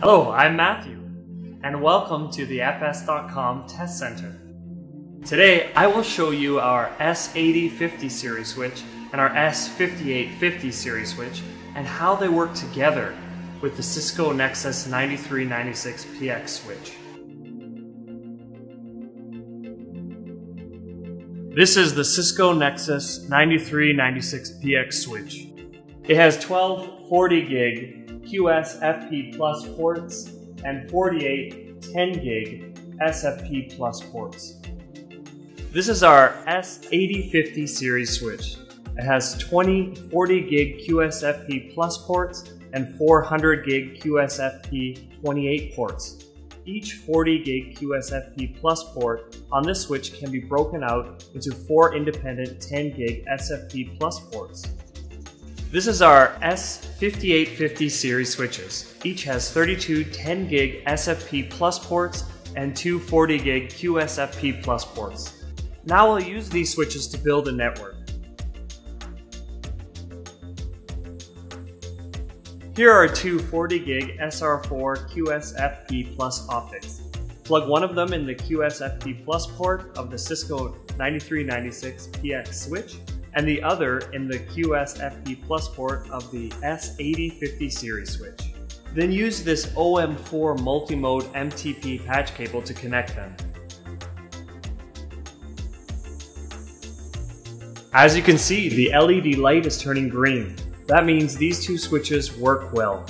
Hello, I'm Matthew, and welcome to the FS.com Test Center. Today, I will show you our S8050 series switch and our S5850 series switch and how they work together with the Cisco Nexus 9396PX switch. This is the Cisco Nexus 9396PX switch. It has 12 40-gig QSFP plus ports and 48 10-gig SFP plus ports. This is our S8050 series switch. It has 20 40-gig QSFP plus ports and 400-gig QSFP 28 ports. Each 40-gig QSFP plus port on this switch can be broken out into four independent 10-gig SFP plus ports. This is our S5850 series switches. Each has 32 10-gig SFP plus ports and two 40-gig QSFP plus ports. Now we'll use these switches to build a network. Here are two 40-gig SR4 QSFP plus optics. Plug one of them in the QSFP plus port of the Cisco 9396PX switch and the other in the QSFP plus port of the S8050 series switch. Then use this OM4 multimode MTP patch cable to connect them. As you can see, the LED light is turning green. That means these two switches work well.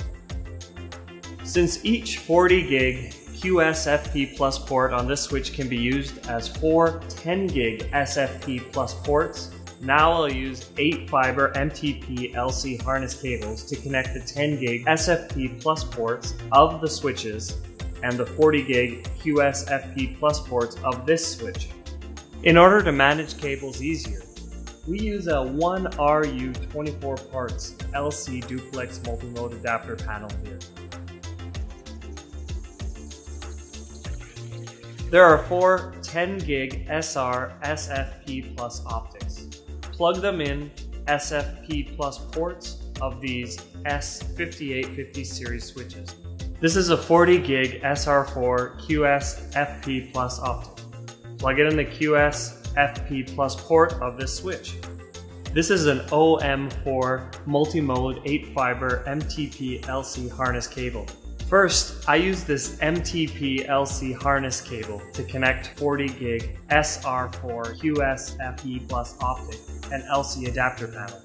Since each 40-gig QSFP plus port on this switch can be used as four 10-gig SFP plus ports, now I'll use 8-fiber MTP LC harness cables to connect the 10-gig SFP plus ports of the switches and the 40-gig QSFP plus ports of this switch. In order to manage cables easier, we use a 1RU 24 parts LC duplex multimode adapter panel here. There are four 10 gig SR SFP plus optics. Plug them in SFP plus ports of these S5850 series switches. This is a 40 gig SR4 QSFP plus optic. Plug it in the QSFP plus port of this switch. This is an OM4 multi-mode 8-fiber MTP LC harness cable. First, I use this MTP LC harness cable to connect 40-gig SR4 QSFP plus optic and LC adapter panel.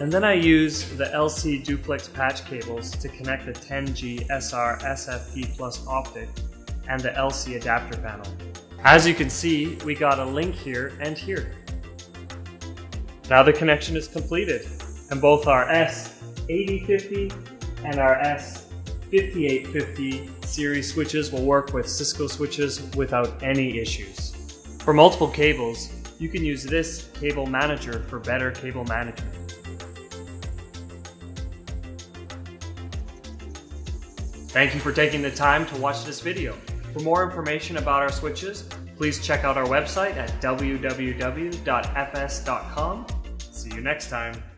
And then I use the LC duplex patch cables to connect the 10G SR SFP plus optic and the LC adapter panel. As you can see, we got a link here and here. Now the connection is completed, and both our S8050 and our S5850 series switches will work with Cisco switches without any issues. For multiple cables, you can use this cable manager for better cable management. Thank you for taking the time to watch this video. For more information about our switches, please check out our website at www.fs.com. See you next time.